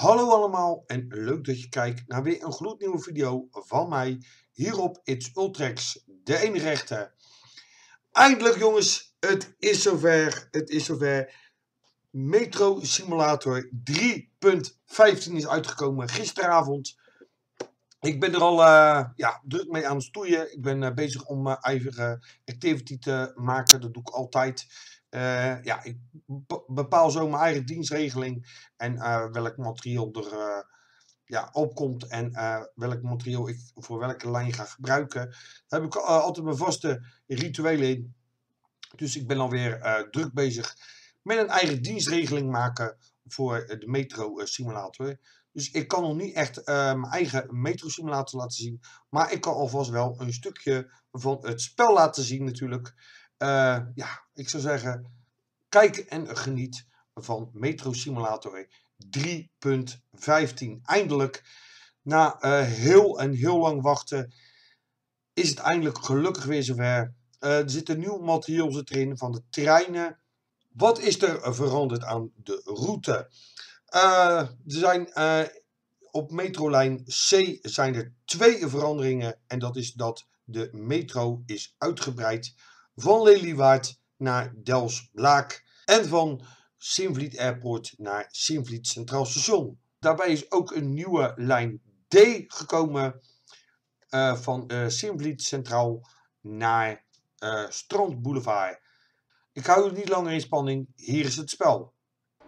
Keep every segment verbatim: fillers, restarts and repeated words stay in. Hallo allemaal en leuk dat je kijkt naar weer een gloednieuwe video van mij hier op ItzUltraxx, de enige rechte. Eindelijk jongens, het is zover, het is zover. Metro Simulator drie punt vijftien is uitgekomen gisteravond. Ik ben er al uh, ja, druk mee aan het stoeien. Ik ben uh, bezig om uh, ijverige activity te maken, dat doe ik altijd. Uh, ja, ik bepaal zo mijn eigen dienstregeling en uh, welk materieel er uh, ja, opkomt en uh, welk materieel ik voor welke lijn ga gebruiken. Daar heb ik uh, altijd mijn vaste rituelen in. Dus ik ben alweer uh, druk bezig met een eigen dienstregeling maken voor uh, de Metro uh, Simulator. Dus ik kan nog niet echt uh, mijn eigen Metro Simulator laten zien, maar ik kan alvast wel een stukje van het spel laten zien natuurlijk. Uh, ja, ik zou zeggen, kijk en geniet van Metro Simulator drie punt vijftien. Eindelijk, na uh, heel en heel lang wachten, is het eindelijk gelukkig weer zover. Uh, er zit een nieuw materiaal zit erin van de treinen. Wat is er veranderd aan de route? Uh, er zijn uh, op metrolijn C zijn er twee veranderingen. En dat is dat de metro is uitgebreid van Leliewaard naar Delfsblaak en van Simvliet Airport naar Simvliet Centraal Station. Daarbij is ook een nieuwe lijn D gekomen uh, van uh, Simvliet Centraal naar uh, Strandboulevard. Ik hou het niet langer in spanning, hier is het spel.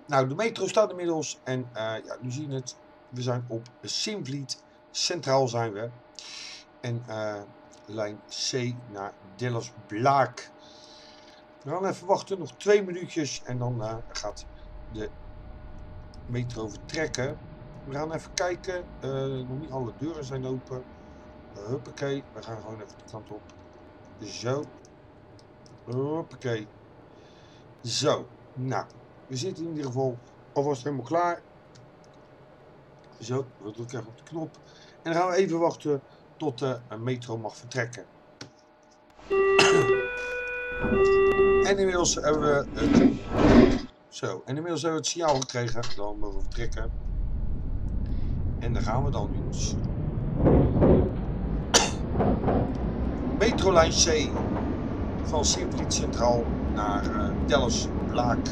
Nou, de metro staat inmiddels en uh, ja, nu zien we het, we zijn op Simvliet Centraal zijn we. En uh, lijn C naar Delfsblaak. We gaan even wachten, nog twee minuutjes en dan uh, gaat de metro vertrekken. We gaan even kijken, uh, nog niet alle deuren zijn open. Huppakee, we gaan gewoon even de kant op. Zo. Huppakee. Zo, nou, we zitten in ieder geval alvast helemaal klaar. Zo, we drukken even op de knop en dan gaan we even wachten tot de metro mag vertrekken. En inmiddels hebben we het, zo, en inmiddels hebben we het signaal gekregen. Dan mogen we vertrekken. En daar gaan we dan, jongens. Metrolijn C van Simvliet Centraal naar uh, Delfsblaak.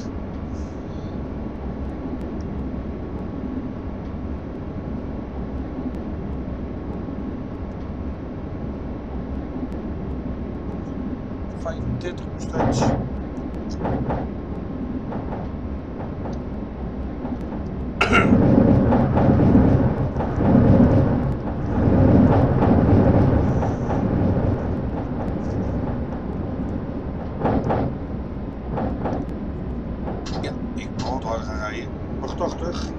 vijfendertig steeds. Ja, ik moet hard harder gaan rijden. achtentachtig.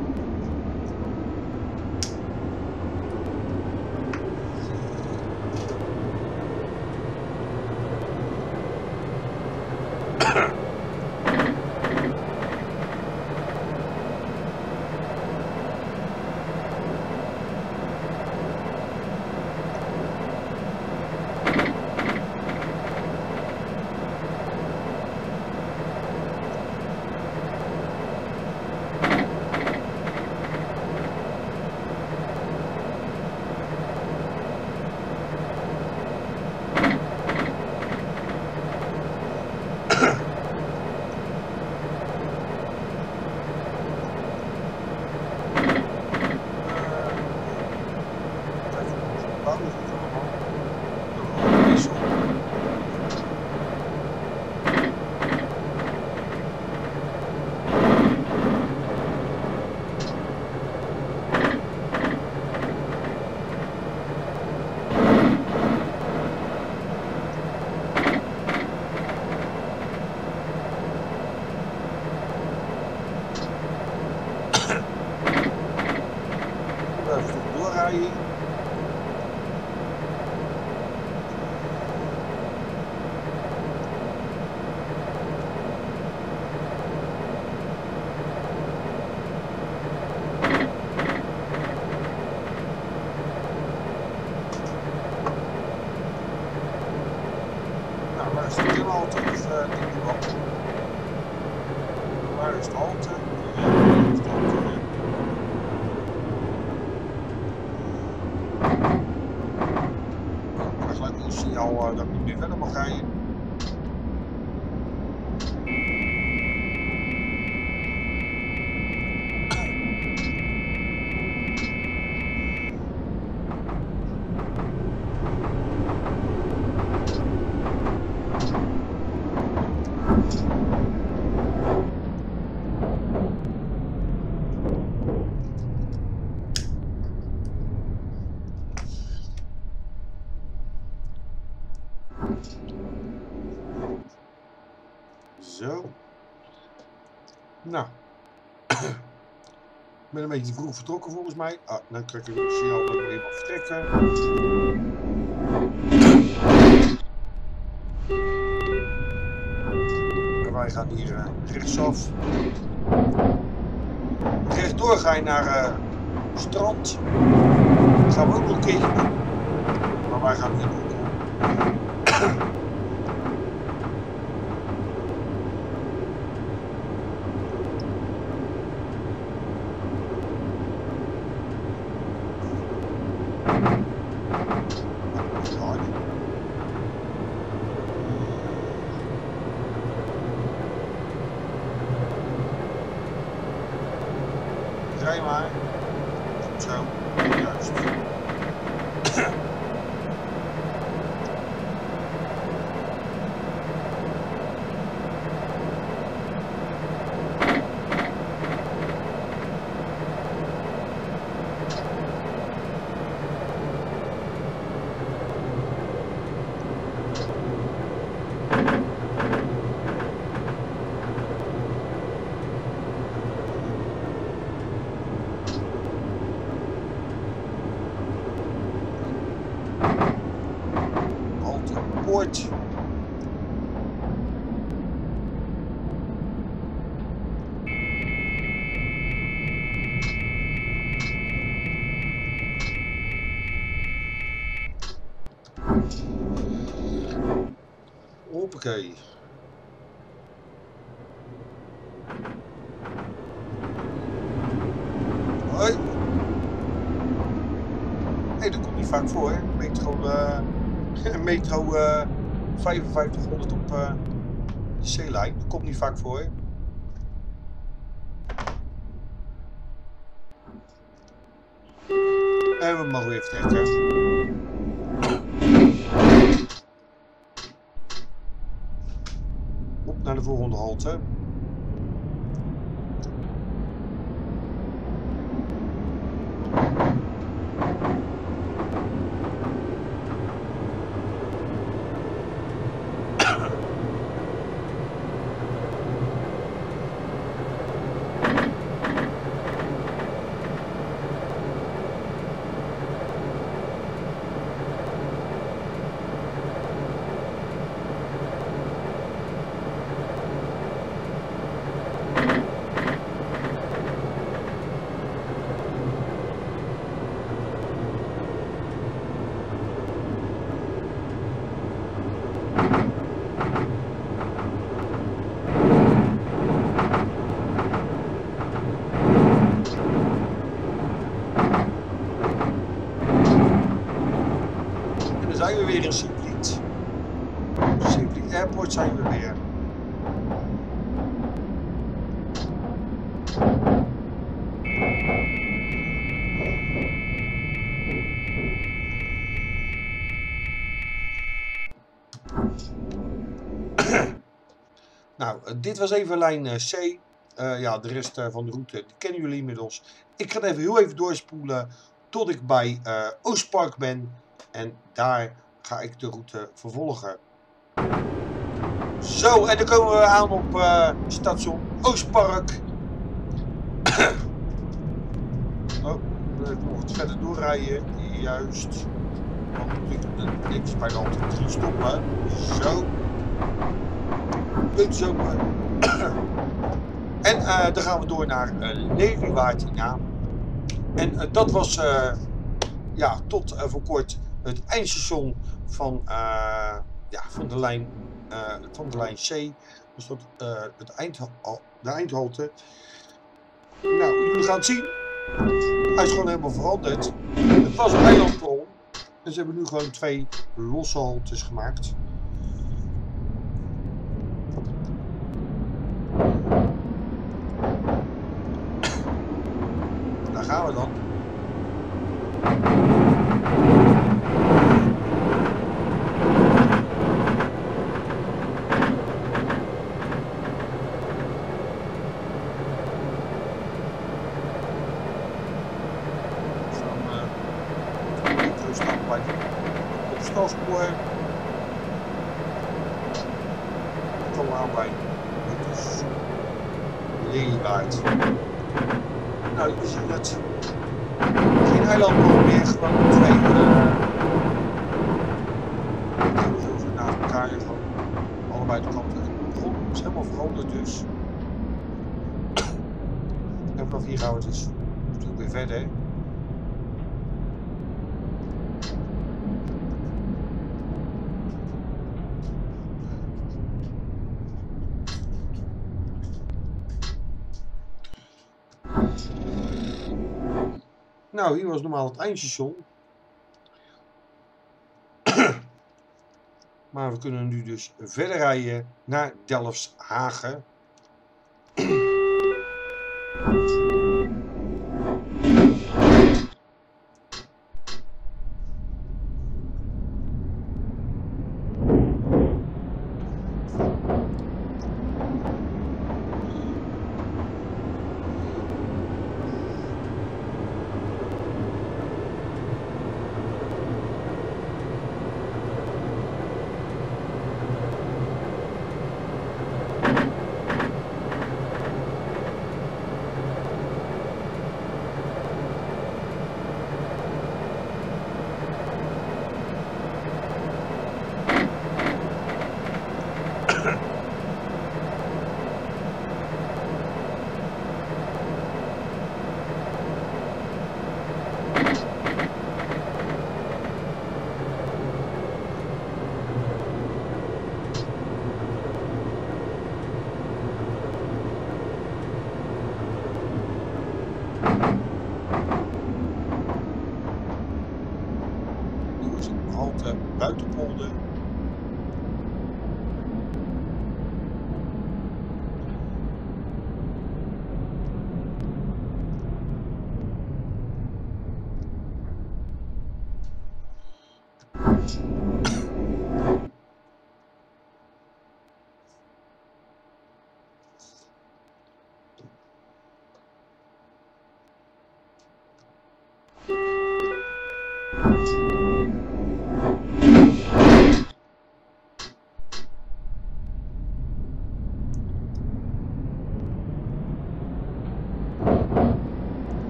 Waar is de halte? jou uh, dat ik niet meer verder mag rijden. Zo. Nou. Ik ben een beetje vroeg vertrokken volgens mij. Ah, dan trek ik het signaal dat ik weer mag vertrekken. En wij gaan hier uh, rechtsaf. Rechtdoor ga je naar uh, het strand. Dat gaan we ook nog een keertje doen. Maar wij gaan hier ook. Rij maar. Zo, juist. Hoppakee. Hoi. Nee, dat komt niet vaak voor, hè. Metro, uh, metro uh, vijfenvijftighonderd op uh, de C-lijn. Dat komt niet vaak voor, hè. En we mogen weer vertrekken, hè. Naar de volgende halte. Zijn we weer in Simvliet. Simvliet Airport zijn we weer. Nou, dit was even lijn C. Uh, ja, de rest van de route die kennen jullie inmiddels. Ik ga het even heel even doorspoelen tot ik bij uh, Oostpark ben. En daar ga ik de route vervolgen. Zo, en dan komen we aan op uh, station Oostpark. Oh, ik moet het verder doorrijden. Juist. Dan moet ik er niks bij de andere drie stoppen. Zo. Punt zo. En uh, dan gaan we door naar uh, Leeuwartina. En uh, dat was... Uh, Ja, tot uh, voor kort het eindstation van, uh, ja, van, de, lijn, uh, van de lijn C. Dus dat uh, het eindha de eindhalte. Nou, jullie gaan het zien. Hij is gewoon helemaal veranderd. Het was een eilandplan. En ze hebben nu gewoon twee losse holtes gemaakt. Daar gaan we dan. Nou, hier was normaal het eindstation. Maar we kunnen nu dus verder rijden naar Delfshagen.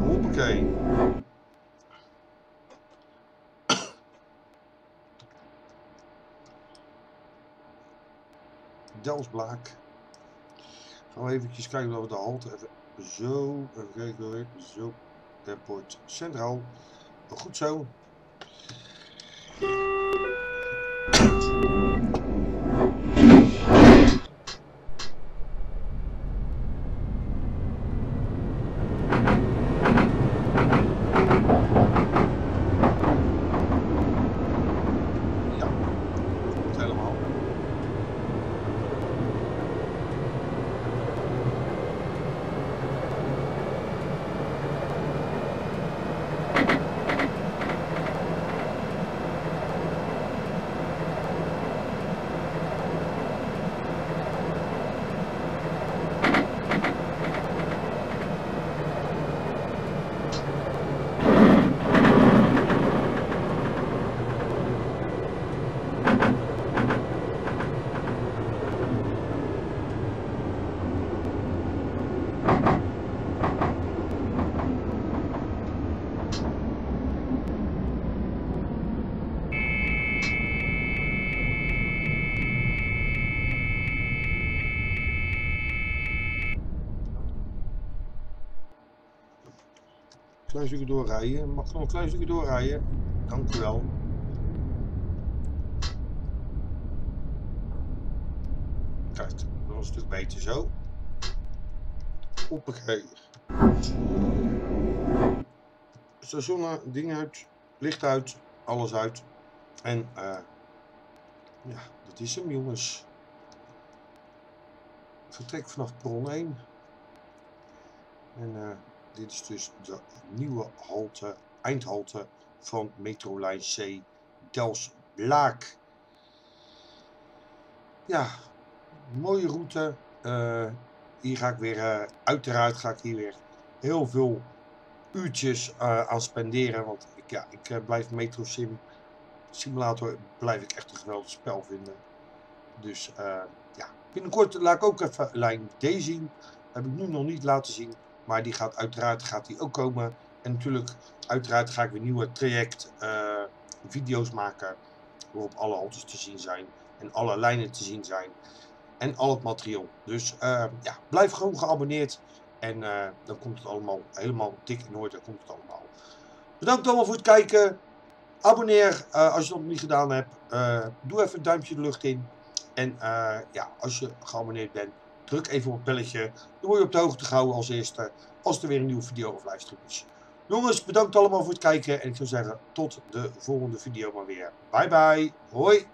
Hoppakee. Delfsblaak. Gaan we eventjes kijken of we de halte even zo, even kijken hoor, zo, Airport Centraal. Goed zo. Klein stukje doorrijden. Mag ik nog een klein stukje doorrijden? Dank u wel. Kijk, dat was een stuk beter zo. Hoppakee. Stationen, ding uit, licht uit, alles uit. En eh, uh, ja, dat is hem jongens. Vertrek vanaf perron één. En uh, dit is dus de nieuwe halte, eindhalte van metrolijn C Delfts-Blaak. Ja, mooie route. Uh, hier ga ik weer, uh, uiteraard ga ik hier weer heel veel uurtjes uh, aan spenderen. Want ik, ja, ik uh, blijf Metro Sim Simulator blijf ik echt een geweldig spel vinden. Dus uh, ja, binnenkort laat ik ook even lijn D zien. Heb ik nu nog niet laten zien. Maar die gaat uiteraard gaat die ook komen. En natuurlijk, uiteraard ga ik weer nieuwe traject uh, video's maken. Waarop alle haltes te zien zijn. En alle lijnen te zien zijn. En al het materiaal. Dus uh, ja, blijf gewoon geabonneerd. En uh, dan komt het allemaal helemaal dik in orde. Dan komt het allemaal. Bedankt allemaal voor het kijken. Abonneer uh, als je dat nog niet gedaan hebt. Uh, doe even een duimpje de lucht in. En uh, ja, als je geabonneerd bent, druk even op het belletje. Dan word je op de hoogte gehouden als eerste. Als er weer een nieuwe video of livestream is. Jongens, bedankt allemaal voor het kijken. En ik zou zeggen, tot de volgende video maar weer. Bye bye. Hoi.